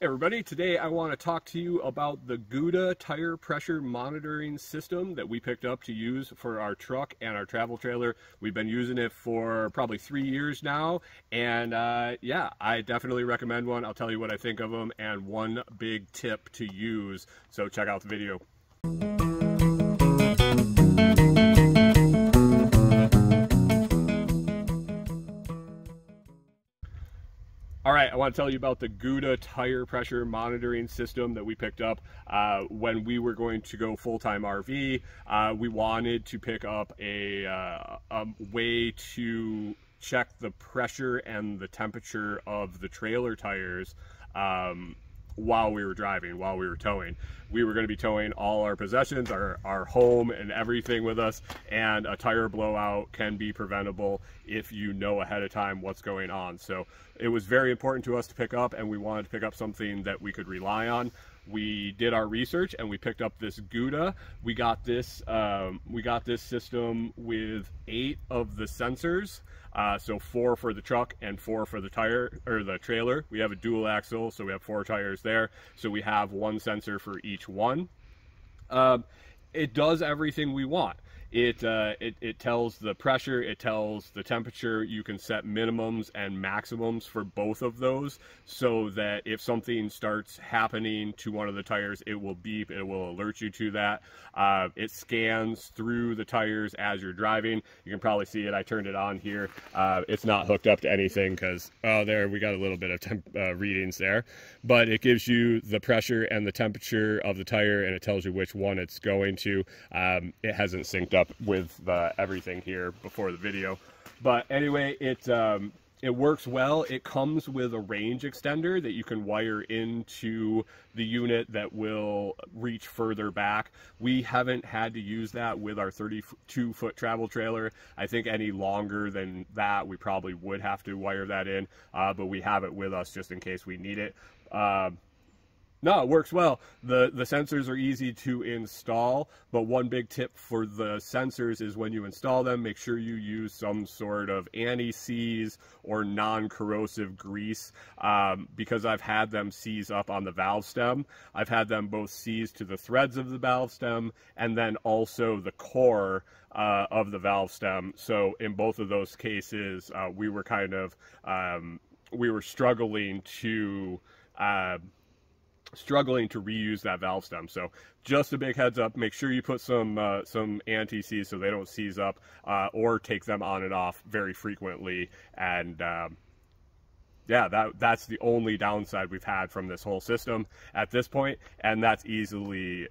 Hey everybody, today I want to talk to you about the Guta tire pressure monitoring system that we picked up to use for our truck and our travel trailer. We've been using it for probably 3 years now, and yeah, I definitely recommend one. I'll tell you what I think of them and one big tip to use, so check out the video. Alright, I want to tell you about the Guta tire pressure monitoring system that we picked up when we were going to go full-time RV. We wanted to pick up a way to check the pressure and the temperature of the trailer tires while we were driving, while we were towing. We were going to be towing all our possessions, our home and everything with us, and a tire blowout can be preventable if you know ahead of time what's going on. So it was very important to us to pick up, and we wanted to pick up something that we could rely on. We did our research and we picked up this Guta. We got this system with 8 of the sensors, so 4 for the truck and 4 for the tire or the trailer. We have a dual axle, so we have 4 tires there, so we have 1 sensor for each one. It does everything we want. It tells the pressure, it tells the temperature. You can set minimums and maximums for both of those, so that if something starts happening to one of the tires, it will beep, it will alert you to that. It scans through the tires as you're driving. You can probably see it, I turned it on here. It's not hooked up to anything because, oh, there, we got a little bit of readings there. But it gives you the pressure and the temperature of the tire, and it tells you which one it's going to. It hasn't synced up with everything here before the video, but anyway, it works well. It comes with a range extender that you can wire into the unit that will reach further back. We haven't had to use that with our 32-foot travel trailer. I think any longer than that, we probably would have to wire that in, but we have it with us just in case we need it. No, it works well. The sensors are easy to install, but one big tip for the sensors is when you install them, make sure you use some sort of anti-seize or non-corrosive grease, because I've had them seize up on the valve stem. I've had them both seize to the threads of the valve stem and then also the core of the valve stem. So in both of those cases, we were kind of, we were struggling to reuse that valve stem. So just a big heads up, make sure you put some anti-seize so they don't seize up, or take them on and off very frequently. And yeah, that's the only downside we've had from this whole system at this point, and that's easily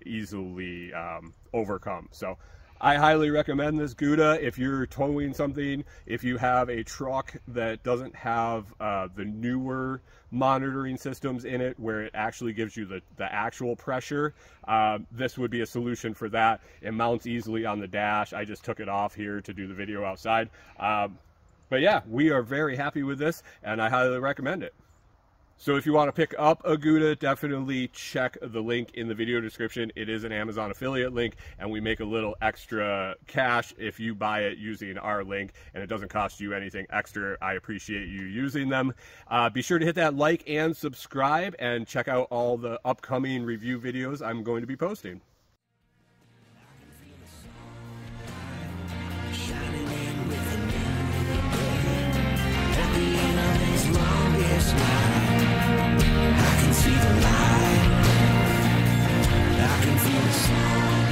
overcome. So I highly recommend this Guta if you're towing something, if you have a truck that doesn't have the newer monitoring systems in it where it actually gives you the actual pressure. This would be a solution for that. It mounts easily on the dash. I just took it off here to do the video outside. But yeah, we are very happy with this, and I highly recommend it. So if you want to pick up a Guta, definitely check the link in the video description. It is an Amazon affiliate link, and we make a little extra cash if you buy it using our link, and it doesn't cost you anything extra. I appreciate you using them. Be sure to hit that like and subscribe, and check out all the upcoming review videos I'm going to be posting. I can see the light, I can feel the sun.